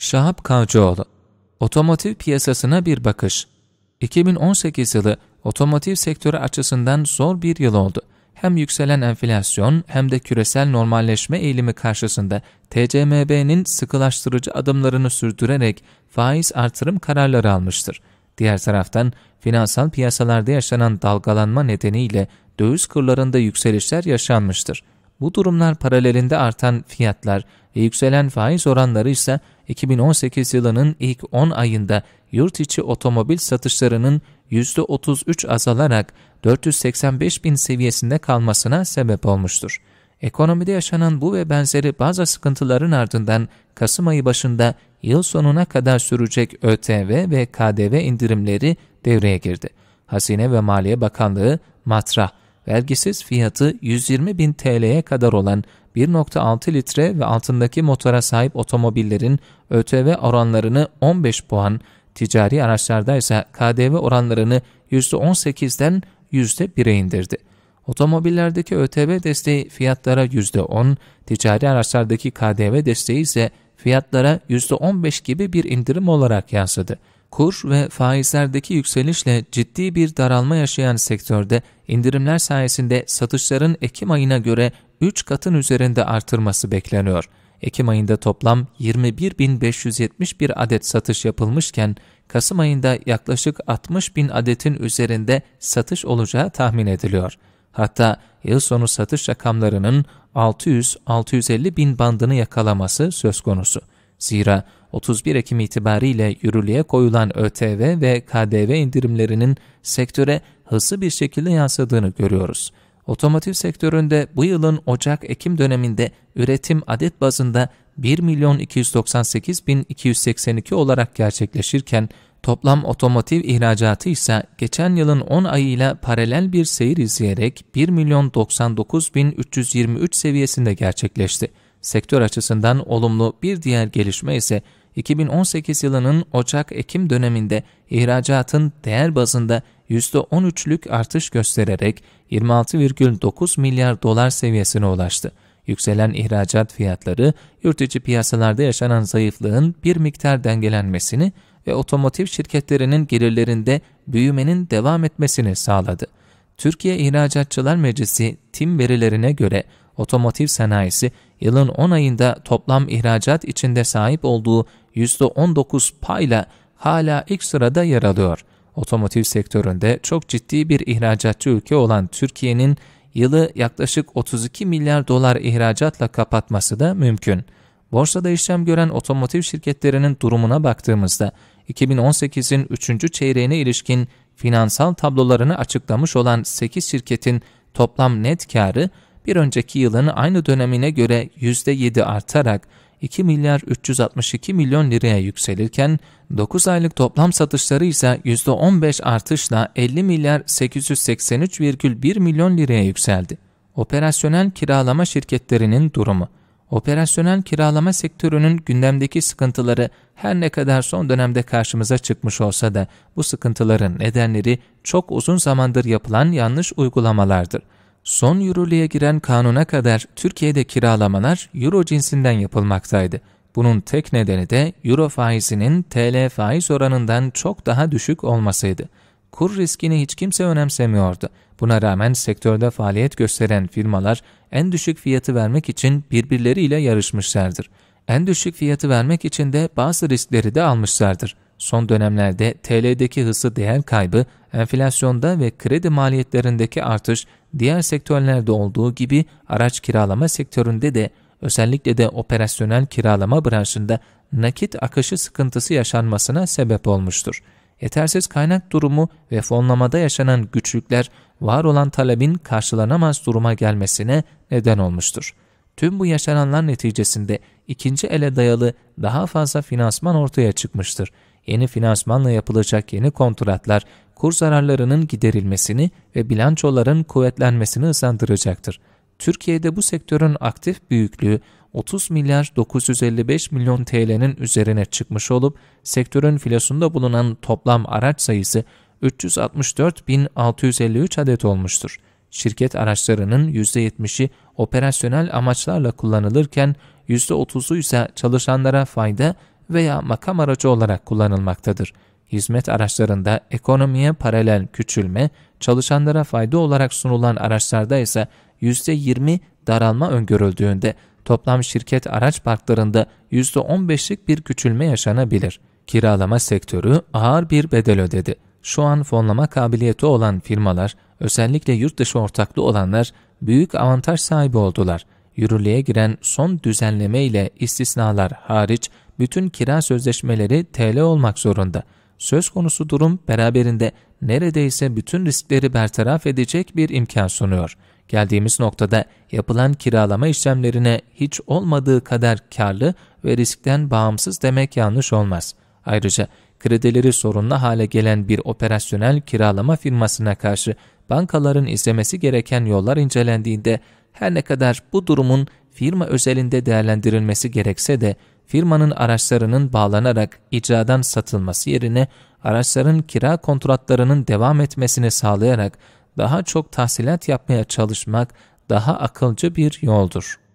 Şahap Kavcıoğlu, otomotiv piyasasına bir bakış. 2018 yılı otomotiv sektörü açısından zor bir yıl oldu. Hem yükselen enflasyon hem de küresel normalleşme eğilimi karşısında TCMB'nin sıkılaştırıcı adımlarını sürdürerek faiz artırım kararları almıştır. Diğer taraftan finansal piyasalarda yaşanan dalgalanma nedeniyle döviz kurlarında yükselişler yaşanmıştır. Bu durumlar paralelinde artan fiyatlar ve yükselen faiz oranları ise 2018 yılının ilk 10 ayında yurt içi otomobil satışlarının %33 azalarak 485 bin seviyesinde kalmasına sebep olmuştur. Ekonomide yaşanan bu ve benzeri bazı sıkıntıların ardından Kasım ayı başında yıl sonuna kadar sürecek ÖTV ve KDV indirimleri devreye girdi. Hazine ve Maliye Bakanlığı matrah, vergisiz fiyatı 120 bin TL'ye kadar olan 1.6 litre ve altındaki motora sahip otomobillerin ÖTV oranlarını 15 puan, ticari araçlarda ise KDV oranlarını %18'den %1'e indirdi. Otomobillerdeki ÖTV desteği fiyatlara %10, ticari araçlardaki KDV desteği ise fiyatlara %15 gibi bir indirim olarak yansıdı. Kur ve faizlerdeki yükselişle ciddi bir daralma yaşayan sektörde indirimler sayesinde satışların Ekim ayına göre 3 katın üzerinde artırması bekleniyor. Ekim ayında toplam 21.571 adet satış yapılmışken, Kasım ayında yaklaşık 60.000 adetin üzerinde satış olacağı tahmin ediliyor. Hatta yıl sonu satış rakamlarının 600-650.000 bandını yakalaması söz konusu. Zira 31 Ekim itibariyle yürürlüğe koyulan ÖTV ve KDV indirimlerinin sektöre hızlı bir şekilde yansıdığını görüyoruz. Otomotiv sektöründe bu yılın Ocak-Ekim döneminde üretim adet bazında 1.298.282 olarak gerçekleşirken, toplam otomotiv ihracatı ise geçen yılın 10 ayıyla paralel bir seyir izleyerek 1.099.323 seviyesinde gerçekleşti. Sektör açısından olumlu bir diğer gelişme ise 2018 yılının Ocak-Ekim döneminde ihracatın değer bazında %13'lük artış göstererek 26,9 milyar dolar seviyesine ulaştı. Yükselen ihracat fiyatları, yurt içi piyasalarda yaşanan zayıflığın bir miktar dengelenmesini ve otomotiv şirketlerinin gelirlerinde büyümenin devam etmesini sağladı. Türkiye İhracatçılar Meclisi TİM verilerine göre otomotiv sanayisi yılın 10 ayında toplam ihracat içinde sahip olduğu %19 payla hala ilk sırada yer alıyor. Otomotiv sektöründe çok ciddi bir ihracatçı ülke olan Türkiye'nin yılı yaklaşık 32 milyar dolar ihracatla kapatması da mümkün. Borsada işlem gören otomotiv şirketlerinin durumuna baktığımızda 2018'in 3. çeyreğine ilişkin finansal tablolarını açıklamış olan 8 şirketin toplam net karı bir önceki yılın aynı dönemine göre %7 artarak 2 milyar 362 milyon liraya yükselirken 9 aylık toplam satışları ise %15 artışla 50 milyar 883,1 milyon liraya yükseldi. Operasyonel kiralama şirketlerinin durumu. Operasyonel kiralama sektörünün gündemdeki sıkıntıları her ne kadar son dönemde karşımıza çıkmış olsa da bu sıkıntıların nedenleri çok uzun zamandır yapılan yanlış uygulamalardır. Son yürürlüğe giren kanuna kadar Türkiye'de kiralamalar euro cinsinden yapılmaktaydı. Bunun tek nedeni de euro faizinin TL faiz oranından çok daha düşük olmasıydı. Kur riskini hiç kimse önemsemiyordu. Buna rağmen sektörde faaliyet gösteren firmalar en düşük fiyatı vermek için birbirleriyle yarışmışlardır. En düşük fiyatı vermek için de bazı riskleri de almışlardır. Son dönemlerde TL'deki hızlı değer kaybı, enflasyonda ve kredi maliyetlerindeki artış diğer sektörlerde olduğu gibi araç kiralama sektöründe de özellikle de operasyonel kiralama branşında nakit akışı sıkıntısı yaşanmasına sebep olmuştur. Yetersiz kaynak durumu ve fonlamada yaşanan güçlükler var olan talebin karşılanamaz duruma gelmesine neden olmuştur. Tüm bu yaşananlar neticesinde ikinci ele dayalı daha fazla finansman ortaya çıkmıştır. Yeni finansmanla yapılacak yeni kontratlar, kur zararlarının giderilmesini ve bilançoların kuvvetlenmesini hızlandıracaktır. Türkiye'de bu sektörün aktif büyüklüğü 30 milyar 955 milyon TL'nin üzerine çıkmış olup, sektörün filosunda bulunan toplam araç sayısı 364.653 adet olmuştur. Şirket araçlarının %70'i operasyonel amaçlarla kullanılırken, %30'u ise çalışanlara fayda veya makam aracı olarak kullanılmaktadır. Hizmet araçlarında ekonomiye paralel küçülme, çalışanlara fayda olarak sunulan araçlarda ise %20 daralma öngörüldüğünde toplam şirket araç parklarında %15'lik bir küçülme yaşanabilir. Kiralama sektörü ağır bir bedel ödedi. Şu an fonlama kabiliyeti olan firmalar, özellikle yurt dışı ortaklı olanlar büyük avantaj sahibi oldular. Yürürlüğe giren son düzenleme ile istisnalar hariç bütün kira sözleşmeleri TL olmak zorunda. Söz konusu durum beraberinde neredeyse bütün riskleri bertaraf edecek bir imkan sunuyor. Geldiğimiz noktada yapılan kiralama işlemlerine hiç olmadığı kadar karlı ve riskten bağımsız demek yanlış olmaz. Ayrıca kredileri sorunlu hale gelen bir operasyonel kiralama firmasına karşı bankaların izlemesi gereken yollar incelendiğinde her ne kadar bu durumun firma özelinde değerlendirilmesi gerekse de firmanın araçlarının bağlanarak icradan satılması yerine araçların kira kontratlarının devam etmesini sağlayarak daha çok tahsilat yapmaya çalışmak daha akılcı bir yoldur.